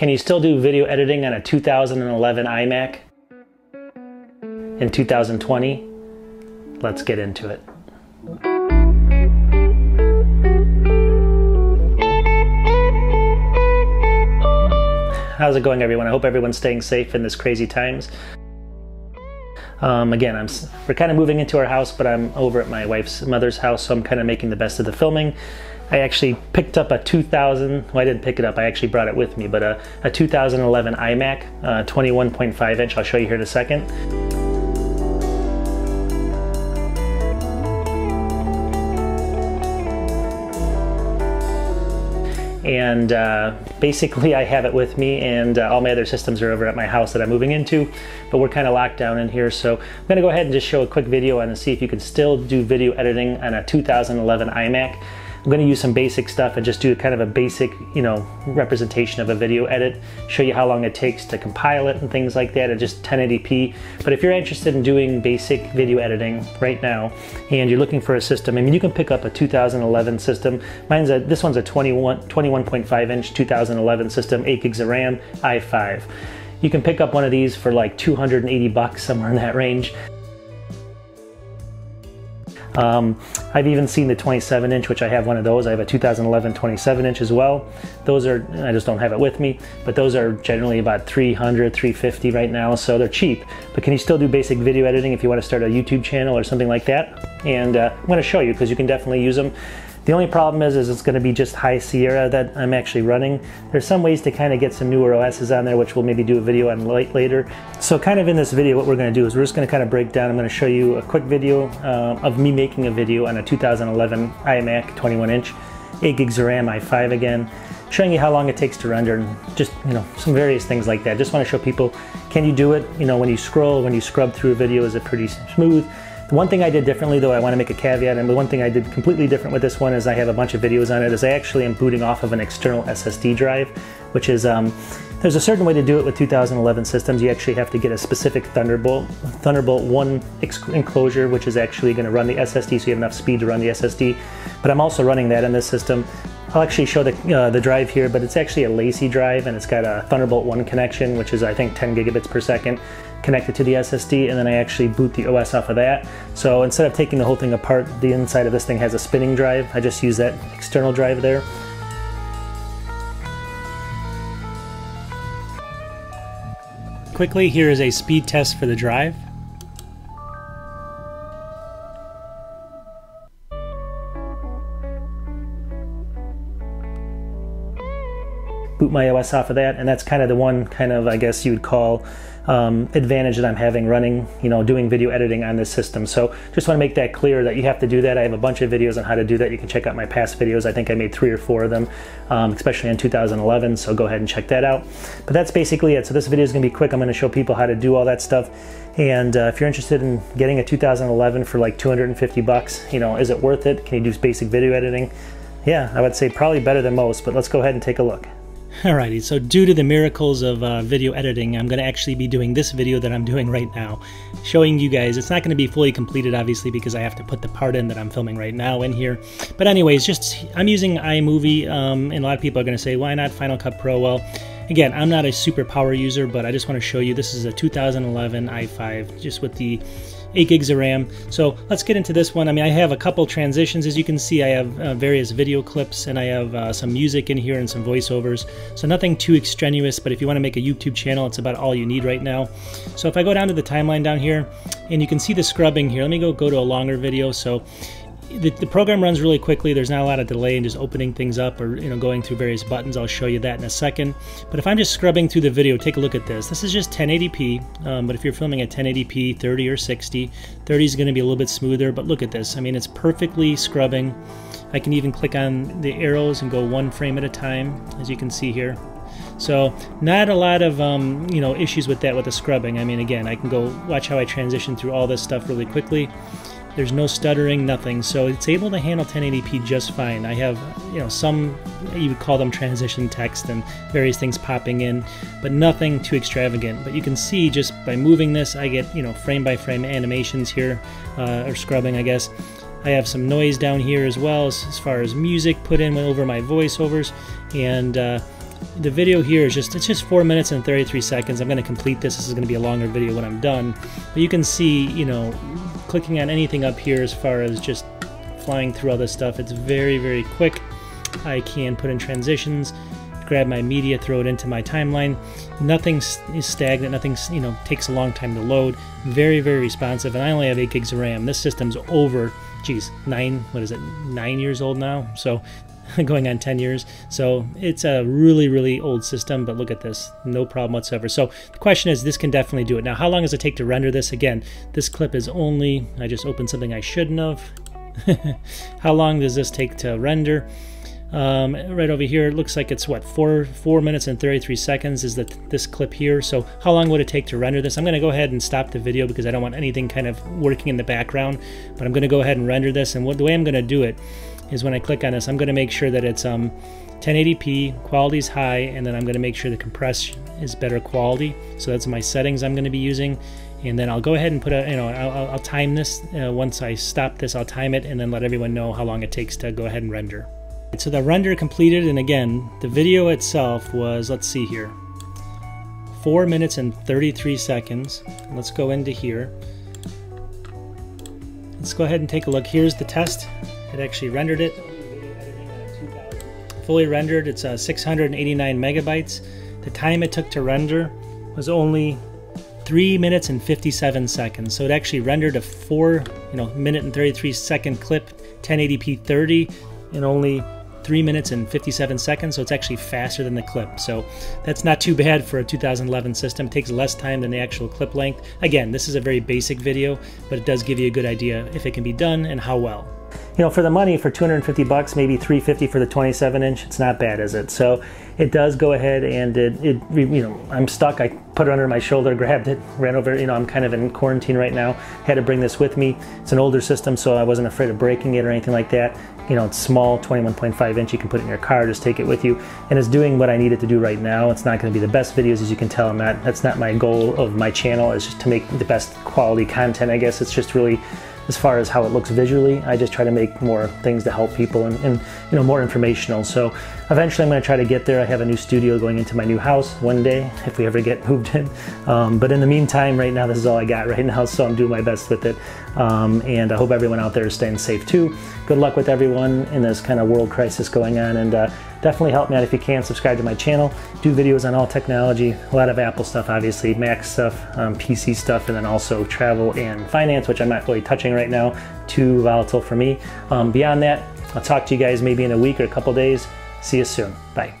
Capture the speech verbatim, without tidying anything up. Can you still do video editing on a two thousand eleven iMac in two thousand twenty? Let's get into it. How's it going, everyone? I hope everyone's staying safe in this crazy times. Um, again, I'm, we're kind of moving into our house, but I'm over at my wife's mother's house, so I'm kind of making the best of the filming. I actually picked up a two thousand, well, I didn't pick it up, I actually brought it with me, but a, a two thousand eleven iMac, uh, twenty-one point five inch, I'll show you here in a second. And uh, basically I have it with me, and uh, all my other systems are over at my house that I'm moving into, but we're kind of locked down in here. So I'm gonna go ahead and just show a quick video and see if you can still do video editing on a two thousand eleven iMac. I'm gonna use some basic stuff and just do kind of a basic, you know, representation of a video edit, show you how long it takes to compile it and things like that at just ten eighty p. But if you're interested in doing basic video editing right now and you're looking for a system, I mean, you can pick up a two thousand eleven system. Mine's a, this one's a twenty-one point five inch two thousand eleven system, eight gigs of RAM, i five. You can pick up one of these for like two hundred eighty bucks, somewhere in that range. Um, I've even seen the twenty-seven inch, which I have one of those. I have a two thousand eleven twenty-seven inch as well. Those are, I just don't have it with me, but those are generally about three hundred, three fifty right now, so they're cheap. But can you still do basic video editing if you want to start a YouTube channel or something like that? And uh, I'm going to show you, because you can definitely use them. The only problem is, is it's going to be just High Sierra that I'm actually running. There's some ways to kind of get some newer O Ss on there, which we'll maybe do a video on later. So kind of in this video, what we're going to do is we're just going to kind of break down. I'm going to show you a quick video uh, of me making a video on a two thousand eleven iMac twenty-one inch, eight gigs of RAM, i five again, showing you how long it takes to render and just, you know, some various things like that. Just want to show people, can you do it? You know, when you scroll, when you scrub through a video, is it pretty smooth? One thing I did differently, though, I want to make a caveat, and the one thing I did completely different with this one is I have a bunch of videos on it, is I actually am booting off of an external S S D drive, which is, um, there's a certain way to do it with two thousand eleven systems. You actually have to get a specific Thunderbolt, Thunderbolt one enclosure, which is actually going to run the S S D, so you have enough speed to run the S S D. But I'm also running that in this system. I'll actually show the, uh, the drive here, but it's actually a Lacie drive, and it's got a Thunderbolt one connection, which is, I think, ten gigabits per second, connected to the S S D, and then I actually boot the O S off of that. So instead of taking the whole thing apart, the inside of this thing has a spinning drive. I just use that external drive there. Quickly, here is a speed test for the drive. Boot my O S off of that, and that's kind of the one kind of, I guess you would call, um, advantage that I'm having running, you know, doing video editing on this system. So just want to make that clear that you have to do that. I have a bunch of videos on how to do that. You can check out my past videos. I think I made three or four of them, um, especially in two thousand eleven, so go ahead and check that out. But that's basically it. So this video is going to be quick. I'm going to show people how to do all that stuff. And uh, if you're interested in getting a two thousand eleven for like two hundred fifty bucks, you know, is it worth it? Can you do basic video editing? Yeah, I would say probably better than most, but let's go ahead and take a look. Alrighty, so due to the miracles of uh, video editing, I'm going to actually be doing this video that I'm doing right now, showing you guys. It's not going to be fully completed, obviously, because I have to put the part in that I'm filming right now in here. But anyways, just I'm using iMovie, um, and a lot of people are going to say, why not Final Cut Pro? Well, again, I'm not a super power user, but I just want to show you this is a two thousand eleven i five, just with the eight gigs of RAM. So let's get into this one. I mean, I have a couple transitions. As you can see, I have uh, various video clips, and I have uh, some music in here and some voiceovers. So nothing too extraneous, but if you want to make a YouTube channel, it's about all you need right now. So if I go down to the timeline down here, and you can see the scrubbing here. Let me go, go to a longer video. So the, the program runs really quickly. There's not a lot of delay in just opening things up or, you know, going through various buttons. I'll show you that in a second. But if I'm just scrubbing through the video, take a look at this. This is just ten eighty p, um, but if you're filming at ten eighty p, thirty or sixty, thirty is going to be a little bit smoother, but look at this. I mean, it's perfectly scrubbing. I can even click on the arrows and go one frame at a time, as you can see here. So not a lot of um, you know, issues with that, with the scrubbing. I mean, again, I can go watch how I transition through all this stuff really quickly. There's no stuttering, nothing, so it's able to handle ten eighty p just fine. I have, you know, some, you would call them transition text and various things popping in, but nothing too extravagant. But you can see just by moving this, I get, you know, frame by frame animations here, uh, or scrubbing, I guess. I have some noise down here as well, as, as far as music put in over my voiceovers, and uh, the video here is just, it's just four minutes and thirty-three seconds. I'm going to complete this. This is going to be a longer video when I'm done. But you can see, you know, clicking on anything up here as far as just flying through all this stuff, it's very, very quick. I can put in transitions, grab my media, throw it into my timeline. Nothing is stagnant, nothing, you know, takes a long time to load. Very, very responsive, and I only have eight gigs of RAM. This system's over, geez, nine, what is it, nine years old now? So going on ten years. So it's a really, really old system, but look at this, no problem whatsoever. So the question is, this can definitely do it. Now, how long does it take to render this? Again, this clip is only, I just opened something I shouldn't have. How long does this take to render? Um, right over here, it looks like it's what, four four minutes and thirty-three seconds is that this clip here. So how long would it take to render this? I'm going to go ahead and stop the video because I don't want anything kind of working in the background, but I'm going to go ahead and render this. And what the way I'm going to do it is when I click on this, I'm going to make sure that it's um, ten eighty p, quality's high, and then I'm going to make sure the compress is better quality. So that's my settings I'm going to be using. And then I'll go ahead and put a, you know, I'll, I'll time this. Uh, once I stop this, I'll time it and then let everyone know how long it takes to go ahead and render. So the render completed, and again, the video itself was, let's see here, four minutes and thirty-three seconds. Let's go into here. Let's go ahead and take a look. Here's the test. It actually rendered it. Fully rendered, it's uh, six hundred eighty-nine megabytes. The time it took to render was only three minutes and fifty-seven seconds. So it actually rendered a four, you know, minute and thirty-three second clip, ten eighty p thirty, in only three minutes and fifty-seven seconds, so it's actually faster than the clip. So that's not too bad for a two thousand eleven system. It takes less time than the actual clip length. Again, this is a very basic video, but it does give you a good idea if it can be done and how well. You know, for the money, for two hundred fifty bucks, maybe three fifty for the twenty-seven inch, it's not bad, is it? So it does go ahead and it, it, you know, I'm stuck. I put it under my shoulder, grabbed it, ran over. You know, I'm kind of in quarantine right now. Had to bring this with me. It's an older system, so I wasn't afraid of breaking it or anything like that. You know, it's small, twenty-one point five inch. You can put it in your car, just take it with you, and it's doing what I need it to do right now. It's not going to be the best videos, as you can tell. I'm not. That's not my goal of my channel. It's just to make the best quality content. I guess it's just really, as far as how it looks visually, I just try to make more things to help people and, and you know, more informational. So eventually I'm going to try to get there. I have a new studio going into my new house one day if we ever get moved in. Um, but in the meantime, right now, this is all I got right now, so I'm doing my best with it. Um, and I hope everyone out there is staying safe too. Good luck with everyone in this kind of world crisis going on. And uh, definitely help me out if you can. Subscribe to my channel. Do videos on all technology. A lot of Apple stuff, obviously, Mac stuff, um, P C stuff, and then also travel and finance, which I'm not really touching right now. Too volatile for me. Um, beyond that, I'll talk to you guys maybe in a week or a couple days. See you soon. Bye.